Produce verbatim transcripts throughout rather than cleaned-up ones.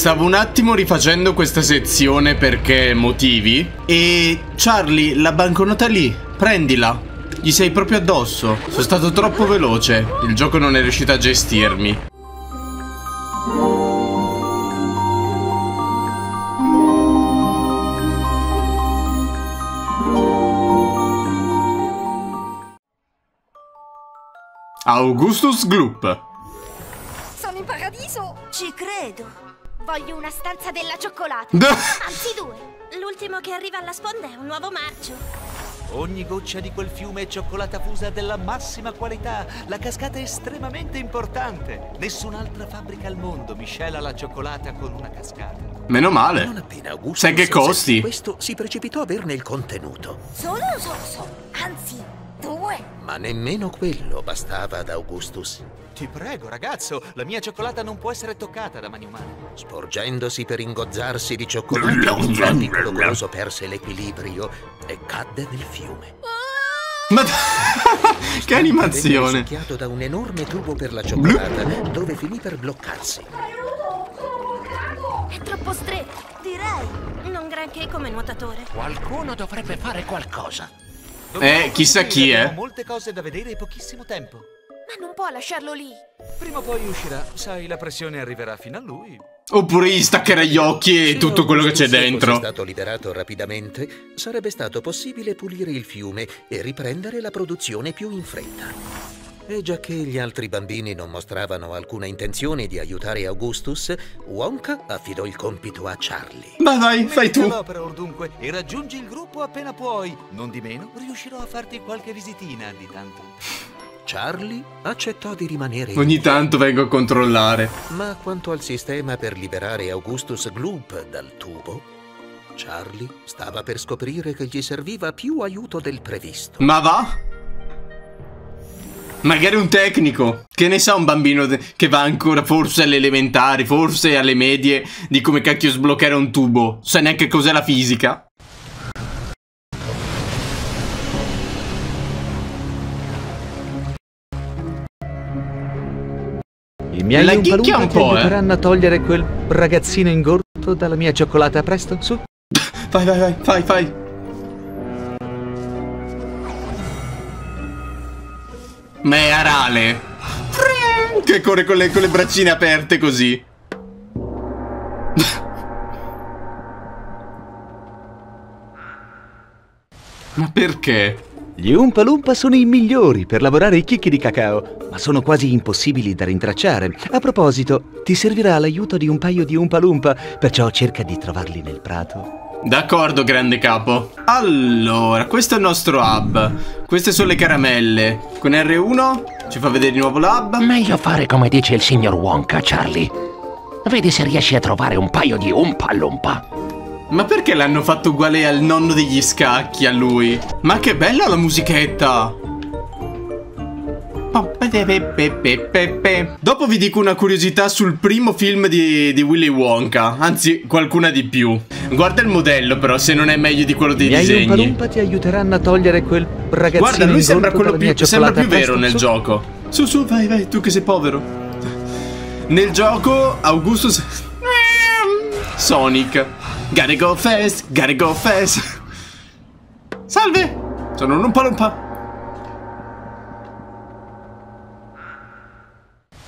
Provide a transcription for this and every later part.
stavo un attimo rifacendo questa sezione perché motivi. E Charlie, la banconota lì, prendila. Gli sei proprio addosso. Sono stato troppo veloce. Il gioco non è riuscito a gestirmi. Augustus Gloop. Sono in paradiso. Ci credo. Voglio una stanza della cioccolata. Anzi due. L'ultimo che arriva alla sponda è un nuovo marcio. Ogni goccia di quel fiume è cioccolata fusa della massima qualità. La cascata è estremamente importante. Nessun'altra fabbrica al mondo miscela la cioccolata con una cascata. Meno male. Non appena Augusto sai che costi. Questo si precipitò a berne il contenuto. Solo un sorso, anzi due. Ma nemmeno quello bastava ad Augustus. Ti prego ragazzo, la mia cioccolata non può essere toccata da mani umane. Sporgendosi per ingozzarsi di cioccolato, il piccolo goloso perse l'equilibrio e cadde nel fiume. Ma che animazione! Venne succhiato da un enorme tubo per la cioccolata, Blu. dove finì per bloccarsi. È troppo stretto, direi. Non granché come nuotatore. Qualcuno dovrebbe fare qualcosa. Dobbiamo eh, chissà chi è. Molte cose da vedere in pochissimo tempo. Ma non può lasciarlo lì. Prima o poi uscirà. Sai, la pressione arriverà fino a lui. Oppure gli staccherà gli occhi e tutto quello che c'è dentro. Se fosse stato liberato rapidamente, sarebbe stato possibile pulire il fiume e riprendere la produzione più in fretta. E già che gli altri bambini non mostravano alcuna intenzione di aiutare Augustus, Wonka affidò il compito a Charlie. Ma dai, fai tu! L'opera dunque e raggiungi il gruppo appena puoi. Non di meno, riuscirò a farti qualche visitina di tanto. Charlie accettò di rimanere. Ogni tanto vengo a controllare. Ma quanto al sistema per liberare Augustus Gloop dal tubo, Charlie stava per scoprire che gli serviva più aiuto del previsto. Ma va? Magari un tecnico. Che ne sa un bambino che va ancora forse alle elementari, forse alle medie, di come cacchio sbloccare un tubo. Sa neanche cos'è la fisica. Mi hai un po' che aiuteranno a togliere quel ragazzino ingorto dalla mia cioccolata. Presto, su. Vai, vai, vai, vai, vai. Ma è Arale. Che corre con le, con le braccine aperte così. Ma perché? Gli Oompa Loompa sono i migliori per lavorare i chicchi di cacao, ma sono quasi impossibili da rintracciare. A proposito, ti servirà l'aiuto di un paio di Oompa Loompa, perciò cerca di trovarli nel prato. D'accordo, grande capo. Allora, questo è il nostro hub. Queste sono le caramelle. Con erre uno ci fa vedere di nuovo l'hub. Meglio fare come dice il signor Wonka, Charlie. Vedi se riesci a trovare un paio di Oompa Loompa. Ma perché l'hanno fatto uguale al nonno degli scacchi, a lui? Ma che bella la musichetta! Dopo vi dico una curiosità sul primo film di, di Willy Wonka. Anzi, qualcuna di più. Guarda il modello però, se non è meglio di quello dei Mi disegni. Gli Oompa Loompa ti aiuteranno a togliere quel ragazzino. Guarda, lui sembra quello più, sembra più vero nel su. gioco. Su, su, vai, vai, tu che sei povero. Nel gioco, Augustus... Sonic. Gotta go fast, gotta go fast. Salve! Sono un Oompa Loompa.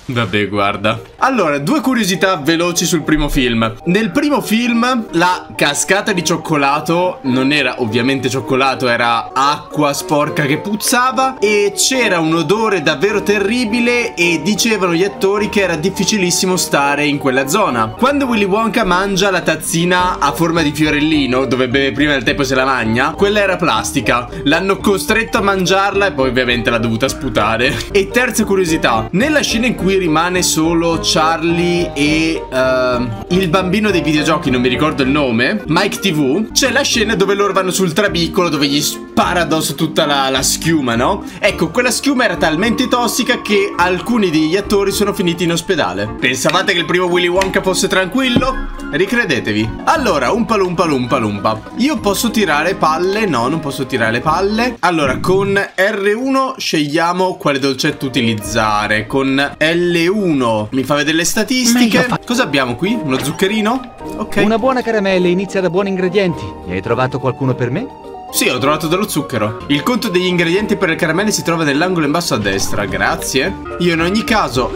Vabbè, guarda. Allora, due curiosità veloci sul primo film. Nel primo film la cascata di cioccolato non era ovviamente cioccolato, era acqua sporca che puzzava e c'era un odore davvero terribile e dicevano gli attori che era difficilissimo stare in quella zona. Quando Willy Wonka mangia la tazzina a forma di fiorellino, dove beve prima del tè e se la magna, quella era plastica. L'hanno costretto a mangiarla e poi ovviamente l'ha dovuta sputare. E terza curiosità, nella scena in cui rimane solo Charlie e uh, il bambino dei videogiochi, non mi ricordo il nome, Mike tivù, c'è la scena dove loro vanno sul trabicolo dove gli Paradox tutta la, la schiuma, no? Ecco, quella schiuma era talmente tossica che alcuni degli attori sono finiti in ospedale. Pensavate che il primo Willy Wonka fosse tranquillo? Ricredetevi. Allora, umpa lumpa lumpa lumpa. Io posso tirare palle? No, non posso tirare le palle. Allora, con erre uno scegliamo quale dolcetto utilizzare. Con elle uno mi fa vedere le statistiche. Cosa abbiamo qui? Uno zuccherino? Ok. Una buona caramella inizia da buoni ingredienti. E hai trovato qualcuno per me? Sì, ho trovato dello zucchero. Il conto degli ingredienti per le caramelle si trova nell'angolo in basso a destra. Grazie. Io in ogni caso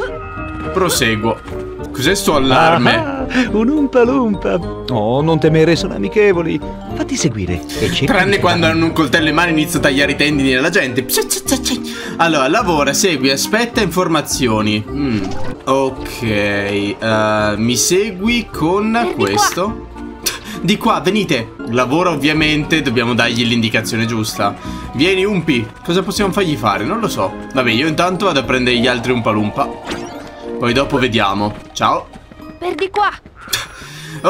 proseguo. Cos'è sto allarme? Ah, un umpa lumpa. Oh, non temere, sono amichevoli. Fatti seguire. Tranne quando hanno un coltello in mano e inizio a tagliare i tendini alla gente. Allora, lavora, segui, aspetta informazioni. mm. Ok, uh, mi segui con questo. Di qua, venite. Lavora, ovviamente, dobbiamo dargli l'indicazione giusta. Vieni, umpi. Cosa possiamo fargli fare? Non lo so. Vabbè, io intanto vado a prendere gli altri umpalumpa. Poi dopo vediamo. Ciao. Per di qua.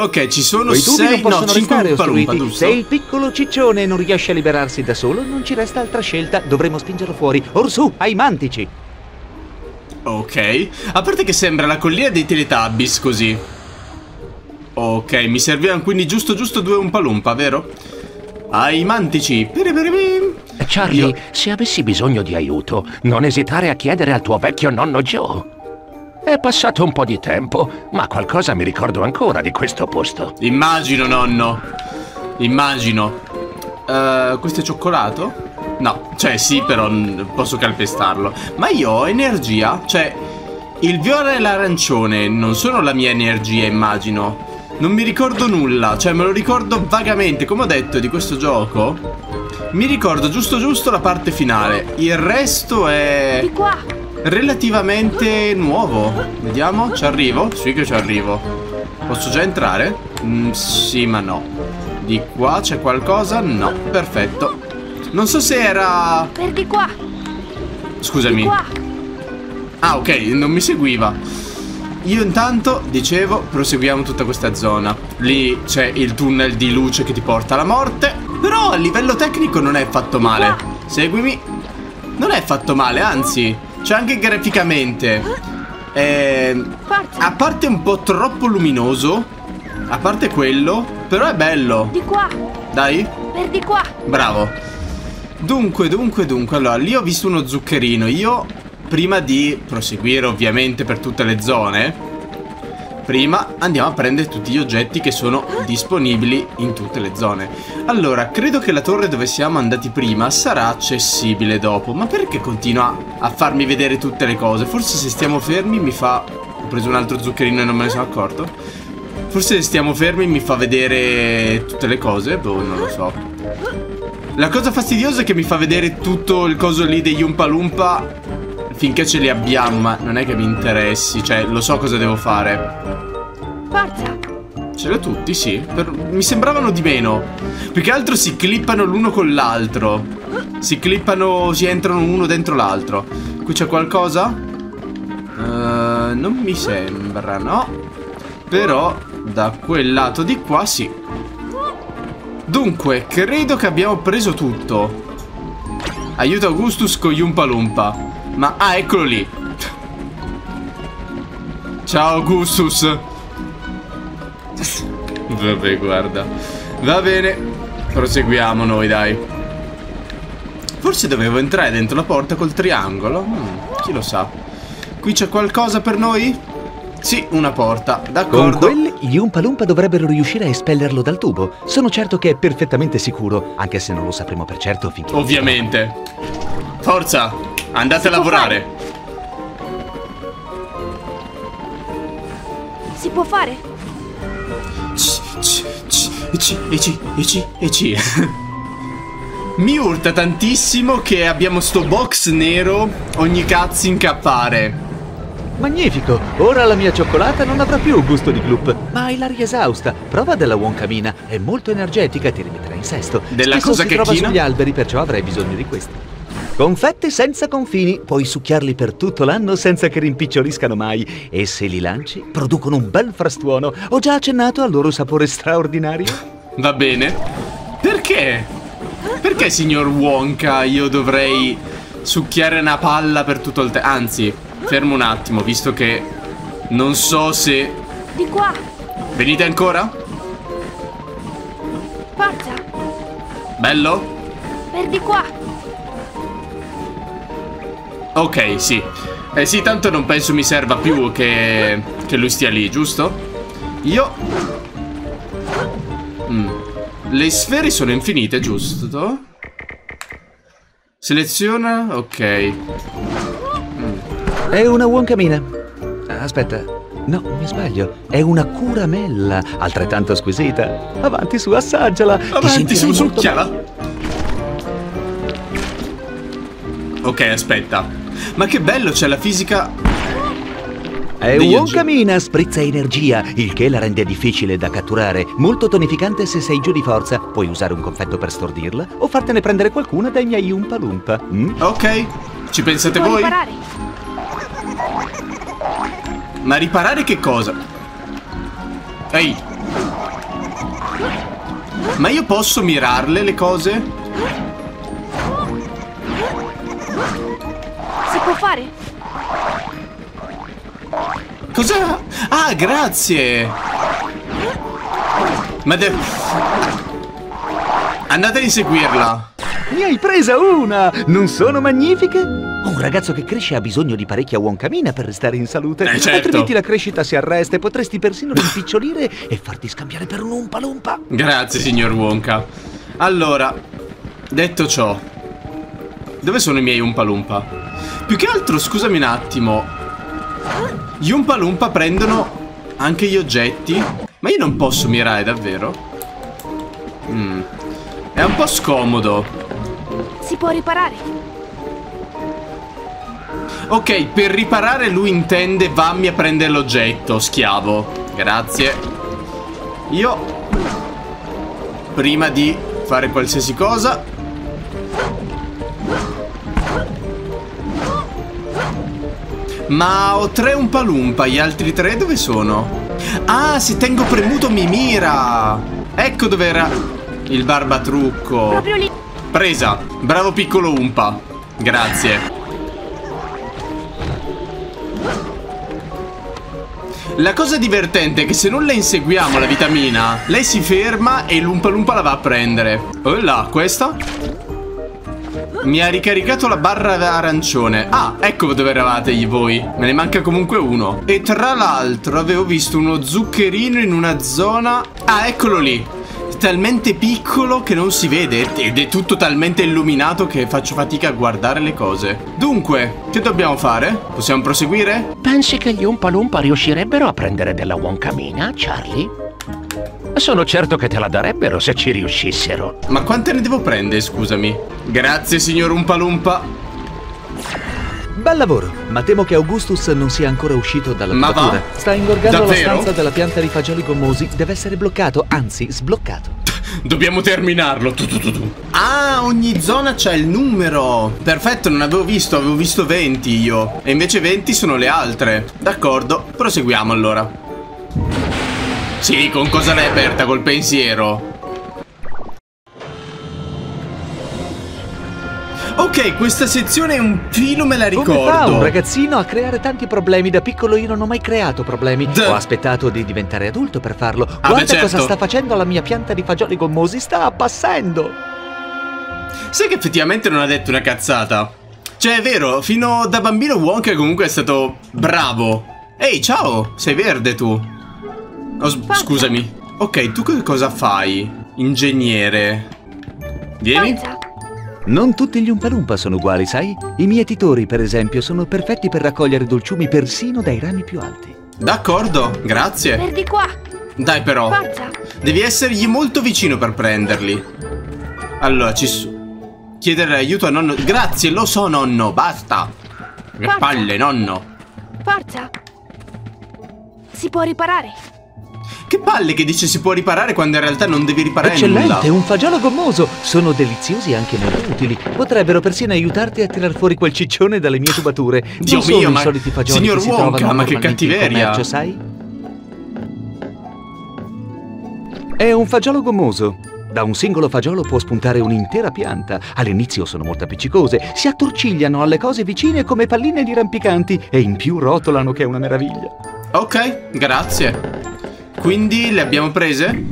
Ok, ci sono sei, no, cinque umpalumpa, giusto? Se il piccolo ciccione non riesce a liberarsi da solo, non ci resta altra scelta. Dovremo spingerlo fuori. Orsù, ai mantici. Ok. A parte che sembra la collina dei Teletubbies così. Ok, mi servivano quindi giusto giusto due umpalumpa, vero? Ai mantici. Charlie, Io... se avessi bisogno di aiuto, non esitare a chiedere al tuo vecchio nonno Joe. È passato un po' di tempo, ma qualcosa mi ricordo ancora di questo posto. Immagino, nonno. Immagino. Uh, questo è cioccolato? No, cioè sì, però posso calpestarlo. Ma io ho energia, cioè il viola e l'arancione non sono la mia energia, immagino. Non mi ricordo nulla, cioè me lo ricordo vagamente, come ho detto, di questo gioco. Mi ricordo giusto giusto la parte finale. Il resto è relativamente nuovo. Vediamo, ci arrivo? Sì che ci arrivo. Posso già entrare? Mm, sì, ma no. Di qua c'è qualcosa? No, perfetto. Non so se era... Per di qua. Scusami. Di qua. Ah, ok, non mi seguiva. Io intanto, dicevo, proseguiamo tutta questa zona. Lì c'è il tunnel di luce che ti porta alla morte. Però a livello tecnico non è fatto male. Seguimi. Non è fatto male, anzi. C'è anche graficamente. Eh, a parte un po' troppo luminoso. A parte quello. Però è bello. Di qua. Dai. Per di qua. Bravo. Dunque, dunque, dunque. Allora, lì ho visto uno zuccherino. Io... Prima di proseguire ovviamente per tutte le zone, prima andiamo a prendere tutti gli oggetti che sono disponibili in tutte le zone. Allora, credo che la torre dove siamo andati prima sarà accessibile dopo. Ma perché continua a farmi vedere tutte le cose? Forse se stiamo fermi mi fa... Ho preso un altro zuccherino e non me ne sono accorto. Forse se stiamo fermi mi fa vedere tutte le cose. Boh, non lo so. La cosa fastidiosa è che mi fa vedere tutto il coso lì degli umpalumpa finché ce li abbiamo, ma non è che mi interessi. Cioè, lo so cosa devo fare. Forza. Ce l'ho tutti, sì. Per... Mi sembravano di meno. Più che altro si clippano l'uno con l'altro. Si clippano, si entrano uno dentro l'altro. Qui c'è qualcosa? Uh, non mi sembra, no? Però, da quel lato di qua, sì. Dunque, credo che abbiamo preso tutto. Aiuto Augustus con gli umpalumpa. Ma, ah, eccolo lì. Ciao Augustus. Vabbè, guarda. Va bene. Proseguiamo noi, dai. Forse dovevo entrare dentro la porta col triangolo. mm, Chi lo sa. Qui c'è qualcosa per noi? Sì, una porta, d'accordo. Con quelli, gli umpalumpa dovrebbero riuscire a espellerlo dal tubo. Sono certo che è perfettamente sicuro, anche se non lo sapremo per certo finché... Ovviamente. Forza. Andate a lavorare. Si può fare? Eci, eci, eci, eci, eci. Mi urta tantissimo che abbiamo sto box nero ogni cazzo incappare. Magnifico, ora la mia cioccolata non avrà più gusto di gloop, ma ilaria esausta. Prova della Wonkavina, è molto energetica e ti rimetterà in sesto. Della cosa che trova sugli alberi, perciò avrai bisogno di questi. Confetti senza confini, puoi succhiarli per tutto l'anno senza che rimpiccioliscano mai. E se li lanci, producono un bel frastuono. Ho già accennato al loro sapore straordinario. Va bene. Perché? Perché, signor Wonka, io dovrei succhiare una palla per tutto il tempo? Anzi, fermo un attimo, visto che non so se... Di qua! Venite ancora? Forza! Bello? Per di qua! Ok, sì. Eh sì, tanto non penso mi serva più che, che lui stia lì, giusto? Io... Mm. Le sfere sono infinite, giusto? Seleziona... ok. Mm. È una wonkmina. Aspetta. No, mi sbaglio. È una curamella, altrettanto squisita. Avanti su, assaggiala. Avanti su, succhiala. Ok, aspetta. Ma che bello, c'è la fisica. È Wonkmina, sprizza energia, il che la rende difficile da catturare. Molto tonificante se sei giù di forza. Puoi usare un confetto per stordirla o fartene prendere qualcuna dai miei Oompa Loompa. mm? Ok, ci pensate voi? Riparare. Ma riparare che cosa? Ehi, ma io posso mirarle le cose? Fare? Cos'è? Ah, grazie! Ma de... andate a inseguirla! Ne hai presa una! Non sono magnifiche? Un ragazzo che cresce ha bisogno di parecchia wonkmina per restare in salute. Eh, certo. Altrimenti la crescita si arresta e potresti persino rimpicciolire e farti scambiare per un Oompa Loompa. Grazie, signor Wonka. Allora, detto ciò, dove sono i miei Oompa Loompa? Più che altro, scusami un attimo, gli Oompa Loompa prendono anche gli oggetti? Ma io non posso mirare, davvero? Mm. È un po' scomodo. Si può riparare. Ok, per riparare lui intende vammi a prendere l'oggetto, schiavo. Grazie. Io, prima di fare qualsiasi cosa, ma ho tre Oompa Loompa, gli altri tre dove sono? Ah, se tengo premuto mi mira! Ecco dov'era il barbatrucco. Proprio lì. Presa, bravo piccolo Oompa. Grazie. La cosa divertente è che se non la inseguiamo la vitamina, lei si ferma e l'Oompa Loompa la va a prendere. Oh là, questa? Mi ha ricaricato la barra arancione. Ah, ecco dove eravate voi. Me ne manca comunque uno. E tra l'altro avevo visto uno zuccherino in una zona. Ah, eccolo lì. Talmente piccolo che non si vede. Ed è tutto talmente illuminato che faccio fatica a guardare le cose. Dunque, che dobbiamo fare? Possiamo proseguire? Pensi che gli Oompa Loompa riuscirebbero a prendere della wonkmina, Charlie? Sono certo che te la darebbero se ci riuscissero. Ma quante ne devo prendere, scusami? Grazie, signor Oompa Loompa. Bel lavoro, ma temo che Augustus non sia ancora uscito dalla cubatura. Sta ingorgando la stanza della pianta di fagioli gommosi. Deve essere bloccato, anzi sbloccato. Dobbiamo terminarlo. Tu, tu, tu, tu. Ah, ogni zona c'ha il numero. Perfetto, non avevo visto, avevo visto venti io. E invece venti sono le altre. D'accordo, proseguiamo allora. Sì, con cosa l'hai aperta? Col pensiero. Ok, questa sezione un filo me la ricordo. Come fa un ragazzino a creare tanti problemi? Da piccolo io non ho mai creato problemi. D Ho aspettato di diventare adulto per farlo. Ah, guarda, beh, certo. Cosa sta facendo la mia pianta di fagioli gommosi. Sta appassendo. Sai che effettivamente non ha detto una cazzata. Cioè, è vero, fino da bambino Wonka comunque è stato bravo. Ehi, hey, ciao, sei verde tu. Oh, scusami. Ok, tu che cosa fai? Ingegnere. Vieni. Non tutti gli Oompa Loompa sono uguali, sai? I mietitori, per esempio, sono perfetti per raccogliere dolciumi persino dai rami più alti. D'accordo, grazie. Per di qua. Dai però. Forza. Devi essergli molto vicino per prenderli. Allora, ci su... chiedere aiuto a nonno. Grazie, lo so nonno, basta. Forza. Che palle, nonno. Forza. Si può riparare. Che palle che dice si può riparare quando in realtà non devi riparare. Eccellente, nulla. Un fagiolo gommoso. Sono deliziosi e anche molto utili. Potrebbero persino aiutarti a tirar fuori quel ciccione dalle mie tubature. Dio non sono mio, i ma... soliti fagioli. Signor che Wonka, si ma che cattiveria commercio, sai? È un fagiolo gommoso. Da un singolo fagiolo può spuntare un'intera pianta. All'inizio sono molto appiccicose, si attorcigliano alle cose vicine come palline di rampicanti e in più rotolano, che è una meraviglia. Ok, grazie. Quindi le abbiamo prese?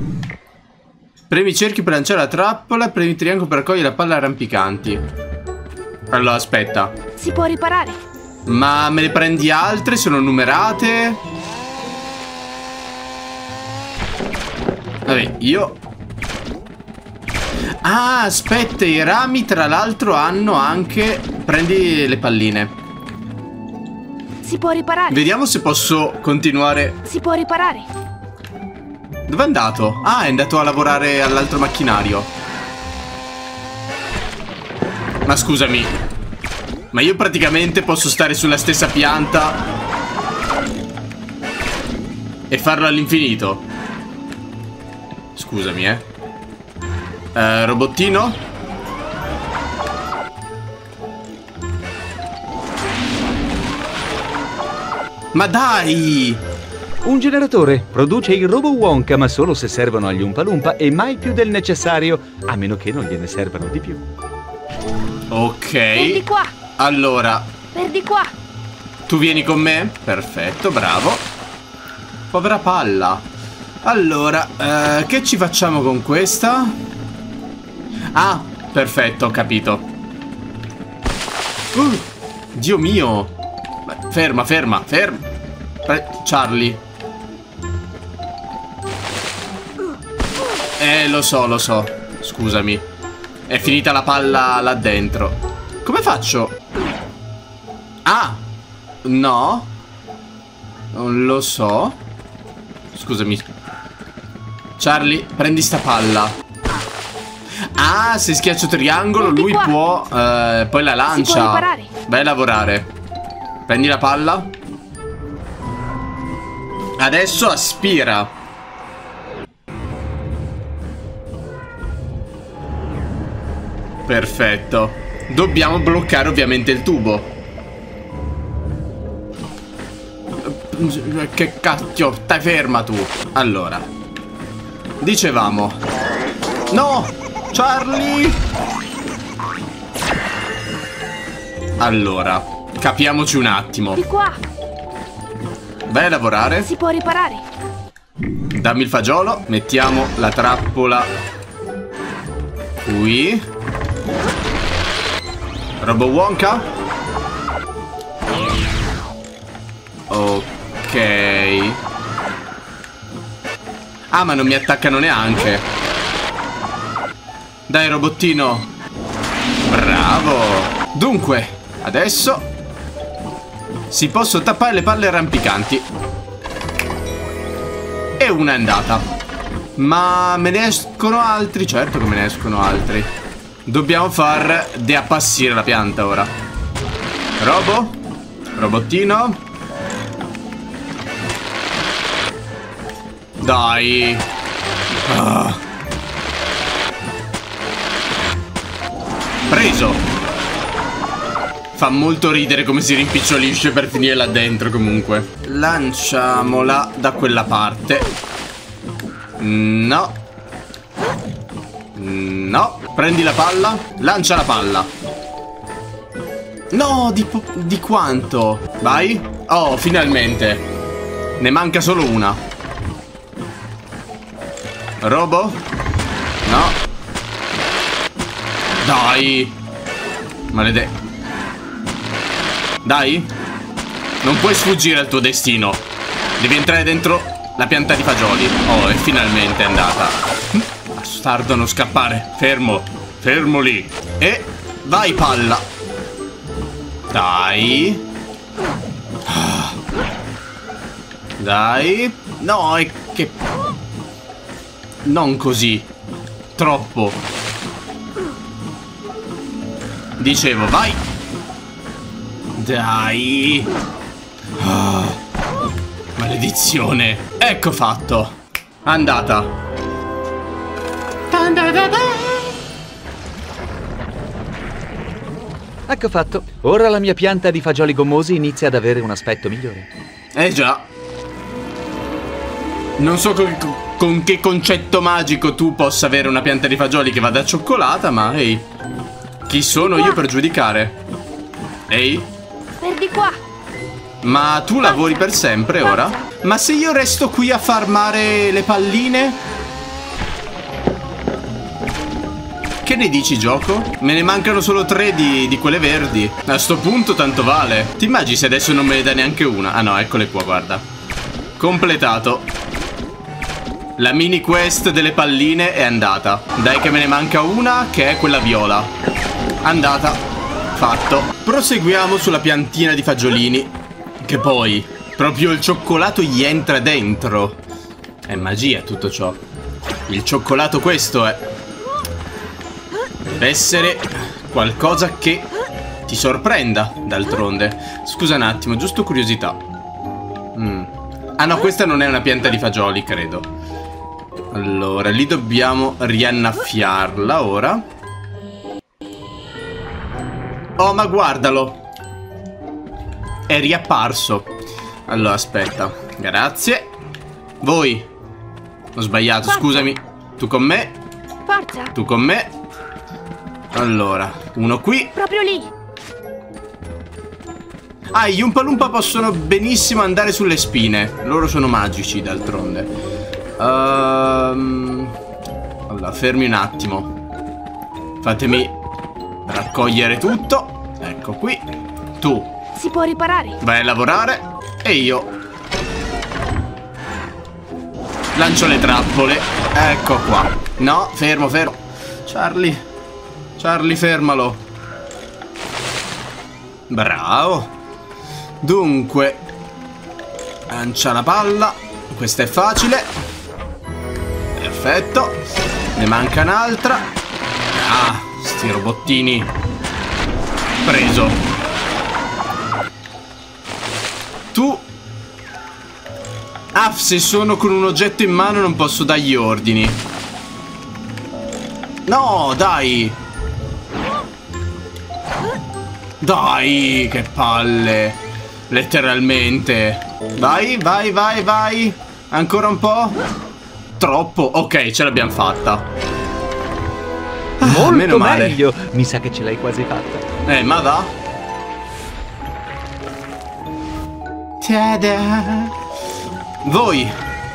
Premi cerchio per lanciare la trappola, premi triangolo per cogliere la palla rampicanti. Allora, aspetta. Si può riparare. Ma me ne prendi altre? Sono numerate? Vabbè, io... Ah, aspetta, i rami tra l'altro hanno anche... Prendi le palline. Si può riparare. Vediamo se posso continuare. Si può riparare. Dove è andato? Ah, è andato a lavorare all'altro macchinario. Ma scusami, ma io praticamente posso stare sulla stessa pianta e farlo all'infinito. Scusami, eh. Uh, robottino? Ma dai! Un generatore produce il Robo Wonka, ma solo se servono agli Umpalumpa e mai più del necessario, a meno che non gliene servano di più. Ok. Perdi qua. Allora. Perdi qua. Tu vieni con me? Perfetto, bravo. Povera palla. Allora, uh, che ci facciamo con questa? Ah, perfetto, ho capito. uh, Dio mio. Ferma, ferma, ferma Pre Charlie. Eh, lo so, lo so. Scusami. È finita la palla là dentro. Come faccio? Ah, no, non lo so. Scusami, Charlie, prendi sta palla. Ah, se schiaccio triangolo lui può eh, poi la lancia. Vai a lavorare. Prendi la palla. Adesso aspira. Perfetto. Dobbiamo bloccare ovviamente il tubo. Che cacchio. Stai ferma tu. Allora, dicevamo. No, Charlie! Allora, capiamoci un attimo. Di qua. Vai a lavorare. Si può riparare. Dammi il fagiolo. Mettiamo la trappola qui. Robo Wonka. Ok. Ah, ma non mi attaccano neanche. Dai, robottino. Bravo. Dunque, adesso si possono tappare le palle rampicanti. E una è andata. Ma me ne escono altri? Certo che me ne escono altri. Dobbiamo far deappassire la pianta ora. Robo. Robottino. Dai. Ah. Preso. Fa molto ridere come si rimpicciolisce per finire là dentro comunque. Lanciamola da quella parte. No. No. Prendi la palla. Lancia la palla. No, di, di quanto? Vai. Oh, finalmente. Ne manca solo una. Robo. No. Dai. Maledetto. Dai. Non puoi sfuggire al tuo destino. Devi entrare dentro la pianta di fagioli. Oh, è finalmente andata. Bastardo, non scappare. Fermo. Fermo lì. E vai, palla. Dai. Dai. No, è che... Non così. Troppo. Dicevo, vai. Dai. Ah, maledizione. Ecco fatto. Andata. Ecco fatto. Ora la mia pianta di fagioli gommosi inizia ad avere un aspetto migliore. Eh già. Non so con, con che concetto magico tu possa avere una pianta di fagioli che vada a cioccolata, ma ehi, chi sono io per giudicare? Ehi? Per di qua. Ma tu lavori per sempre ora? Ma se io resto qui a farmare le palline? Che ne dici, gioco? Me ne mancano solo tre di, di quelle verdi. A sto punto tanto vale. Ti immagini se adesso non me ne dai neanche una? Ah no, eccole qua, guarda. Completato. La mini quest delle palline è andata. Dai che me ne manca una, che è quella viola. Andata. Fatto. Proseguiamo sulla piantina di fagiolini, che poi proprio il cioccolato gli entra dentro. È magia tutto ciò. Il cioccolato questo è. Deve essere qualcosa che ti sorprenda, d'altronde. Scusa un attimo, giusto curiosità. mm. Ah no, questa non è una pianta di fagioli, credo. Allora, lì dobbiamo riannaffiarla ora. Oh, ma guardalo! È riapparso. Allora, aspetta. Grazie. Voi. Ho sbagliato, Forza. Scusami. Tu con me. Forza. Tu con me. Allora, uno qui. Proprio lì. Ah, gli Oompa Loompa possono benissimo andare sulle spine. Loro sono magici, d'altronde. Um, allora, fermi un attimo. Fatemi raccogliere tutto. Ecco qui. Tu si può riparare. Vai a lavorare. E io lancio le trappole. Ecco qua. No, fermo, fermo Charlie, Charlie, fermalo. Bravo. Dunque, lancia la palla. Questa è facile. Perfetto. Ne manca un'altra. Ah, sti robottini. Preso. Tu. Ah, se sono con un oggetto in mano non posso dargli ordini. No, dai. Dai, che palle. Letteralmente. Vai, vai, vai, vai. Ancora un po'. Troppo. Ok, ce l'abbiamo fatta. Ah, molto meno male. Meglio. Mi sa che ce l'hai quasi fatta. Eh, ma va. Ta-da. Voi,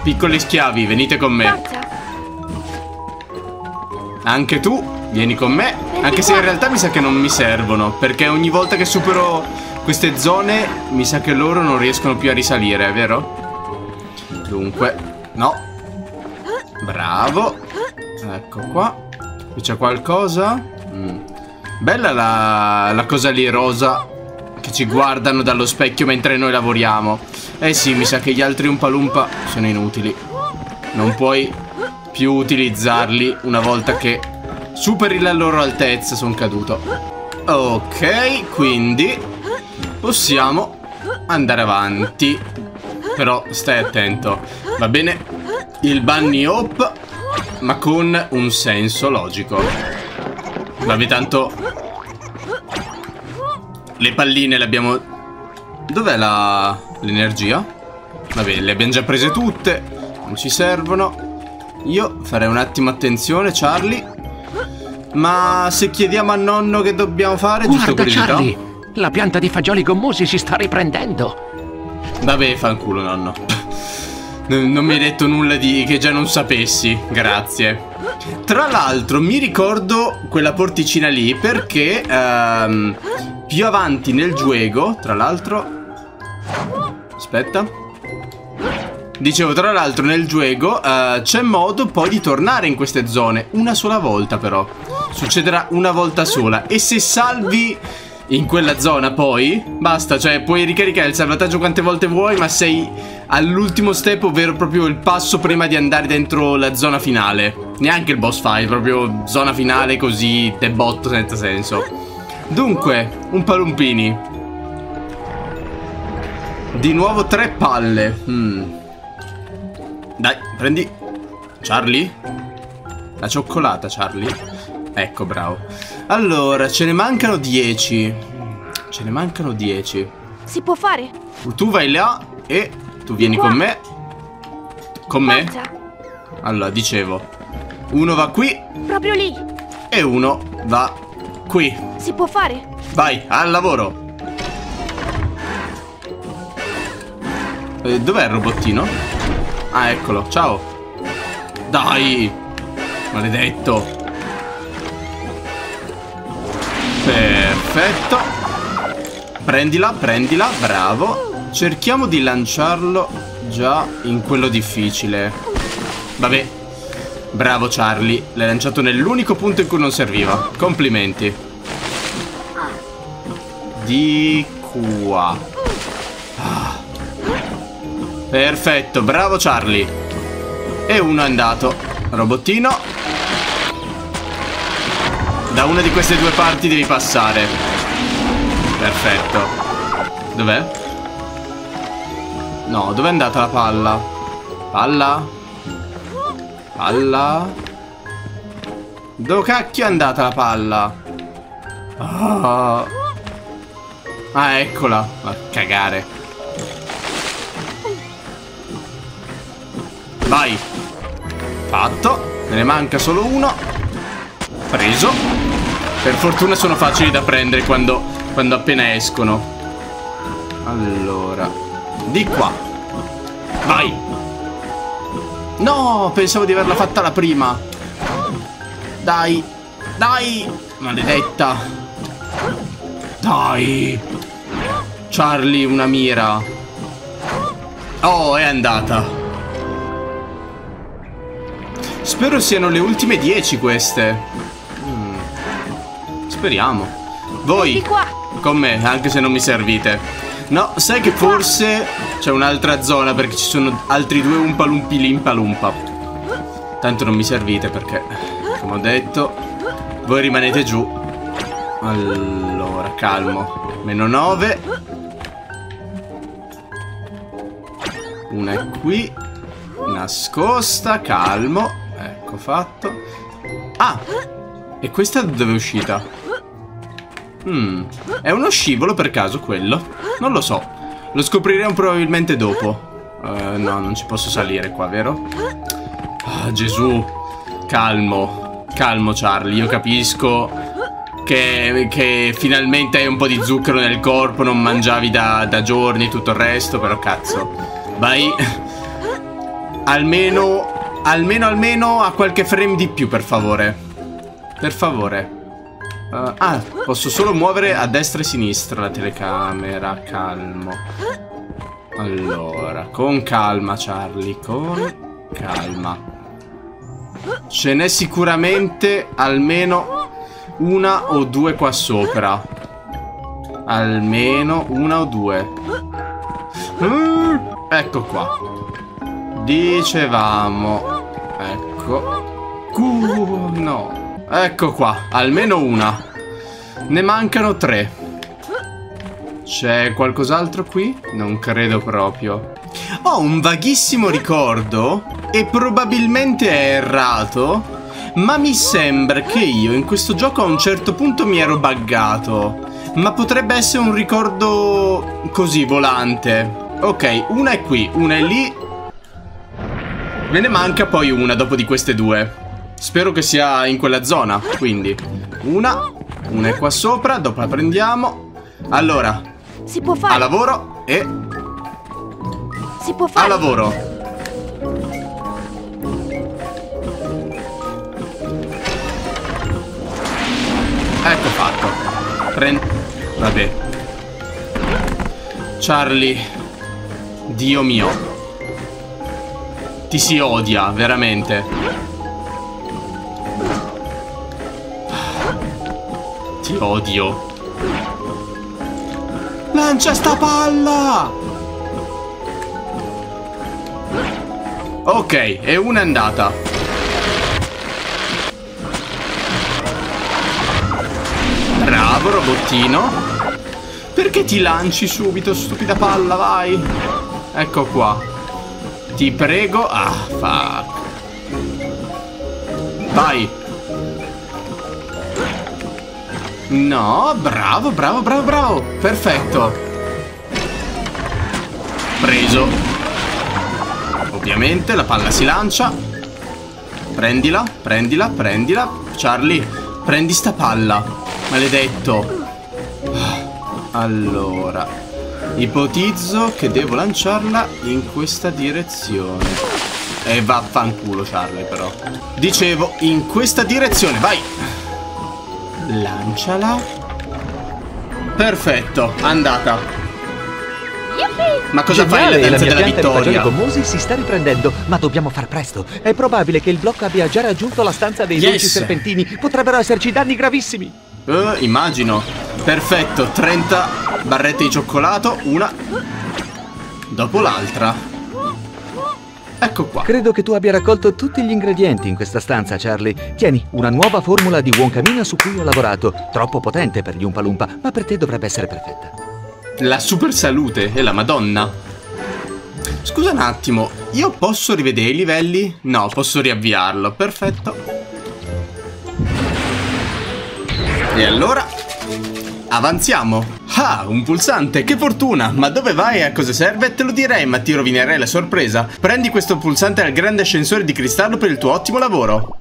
piccoli schiavi, venite con me. Forza. Anche tu, vieni con me. Anche se in realtà mi sa che non mi servono, perché ogni volta che supero queste zone, mi sa che loro non riescono più a risalire, è vero? Dunque, no. Bravo. Ecco qua. Qui c'è qualcosa. mm. Bella la, la cosa lì rosa, che ci guardano dallo specchio mentre noi lavoriamo. Eh sì, mi sa che gli altri Oompa Loompa sono inutili. Non puoi più utilizzarli una volta che superi la loro altezza. Sono caduto. Ok, quindi possiamo andare avanti. Però stai attento. Va bene. Il bunny hop, ma con un senso logico. Vabbè, tanto le palline le abbiamo... Dov'è la... l'energia? Vabbè, le abbiamo già prese tutte. Non ci servono. Io farei un attimo attenzione, Charlie. Ma se chiediamo a nonno che dobbiamo fare... Guarda, giusto curiosità. Charlie, la pianta di fagioli gommosi si sta riprendendo. Vabbè, fanculo, nonno. Non mi hai detto nulla di che già non sapessi. Grazie. Tra l'altro mi ricordo quella porticina lì, perché ehm, più avanti nel gioco, tra l'altro, aspetta, dicevo tra l'altro nel gioco eh, c'è modo poi di tornare in queste zone. Una sola volta però. Succederà una volta sola. E se salvi in quella zona poi basta, cioè puoi ricaricare il salvataggio quante volte vuoi, ma sei all'ultimo step, ovvero proprio il passo prima di andare dentro la zona finale. Neanche il boss fight, proprio zona finale così de botto senza senso. Dunque, un palumpini. Di nuovo tre palle. mm. Dai, prendi Charlie. La cioccolata, Charlie. Ecco, bravo. Allora, ce ne mancano dieci. Ce ne mancano dieci. Si può fare? Tu vai là e tu vieni qua con me. Con me? Allora, dicevo, uno va qui, proprio lì, e uno va qui. Si può fare? Vai, al lavoro. eh, Dov'è il robottino? Ah, eccolo, ciao. Dai, maledetto. Perfetto. Prendila, prendila, bravo. Cerchiamo di lanciarlo già in quello difficile. Vabbè. Bravo Charlie, l'hai lanciato nell'unico punto in cui non serviva. Complimenti. Di qua. Ah. Perfetto, bravo Charlie. E uno è andato. Robottino. Da una di queste due parti devi passare. Perfetto. Dov'è? No, dov'è andata la palla? Palla? Palla? Dove cacchio è andata la palla? Ah, ah, eccola. Va a cagare. Vai. Fatto. Me ne manca solo uno. Preso. Per fortuna sono facili da prendere quando, quando appena escono. Allora, di qua. Vai. No, pensavo di averla fatta la prima. Dai. Dai. Maledetta. Dai. Charlie, una mira. Oh, è andata. Spero siano le ultime dieci queste. mm. Speriamo. Voi con me, anche se non mi servite. No, sai che forse c'è un'altra zona perché ci sono altri due umpalumpi limpalumpa. Tanto non mi servite perché, come ho detto, voi rimanete giù. Allora, calmo. Meno nove. Una è qui. Nascosta, calmo. Ecco fatto. Ah! E questa dove è uscita? Hmm, è uno scivolo per caso quello? Non lo so. Lo scopriremo probabilmente dopo. uh, No, non ci posso salire qua, vero? Ah, Gesù. Calmo. Calmo Charlie, io capisco che, che finalmente hai un po' di zucchero nel corpo. Non mangiavi da, da giorni e tutto il resto. Però cazzo, vai. Almeno, almeno, almeno a qualche frame di più, per favore. Per favore. Uh, ah, posso solo muovere a destra e a sinistra la telecamera, calmo. Allora, con calma Charlie, con calma. Ce n'è sicuramente almeno una o due qua sopra. Almeno una o due. mm, Ecco qua. Dicevamo. Ecco. uh, No. Ecco qua, almeno una. Ne mancano tre. C'è qualcos'altro qui? Non credo proprio. Ho un vaghissimo ricordo, e probabilmente è errato, ma mi sembra che io in questo gioco a un certo punto mi ero buggato. Ma potrebbe essere un ricordo così, volante. Ok, una è qui, una è lì. Me ne manca poi una dopo di queste due. Spero che sia in quella zona, quindi. Una, una è qua sopra, dopo la prendiamo. Allora, si può fare. A lavoro e... si può fare. A lavoro. Ecco fatto. Prendi... vabbè. Charlie, Dio mio. Ti si odia, veramente. Odio. Lancia sta palla. Ok, e una è andata. Bravo robottino. Perché ti lanci subito, stupida palla, vai. Ecco qua. Ti prego. Ah, fuck. Vai. No, bravo, bravo, bravo, bravo. Perfetto. Preso. ovviamente. La palla si lancia. Prendila, prendila, prendila. Charlie, prendi sta palla. Maledetto. Allora, ipotizzo che devo lanciarla in questa direzione. E vaffanculo Charlie, però. Dicevo, in questa direzione, vai. Lanciala. Perfetto, andata. Ma cosa Geniale, fai la danza della vittoria? Gomosi si sta riprendendo, ma dobbiamo far presto. È probabile che il blocco abbia già raggiunto la stanza dei yes. dodici serpentini. Potrebbero esserci danni gravissimi. Uh, immagino. Perfetto, trenta barrette di cioccolato, una dopo l'altra. Ecco qua. Credo che tu abbia raccolto tutti gli ingredienti in questa stanza, Charlie. Tieni, una nuova formula di Wonkmania su cui ho lavorato. Troppo potente per gli Oompa Loompa, ma per te dovrebbe essere perfetta. La super salute e la madonna. Scusa un attimo, io posso rivedere i livelli? No, posso riavviarlo, perfetto. E allora avanziamo. Ah, un pulsante, che fortuna. Ma dove vai e a cosa serve? Te lo direi, ma ti rovinerei la sorpresa. Prendi questo pulsante al grande ascensore di cristallo per il tuo ottimo lavoro.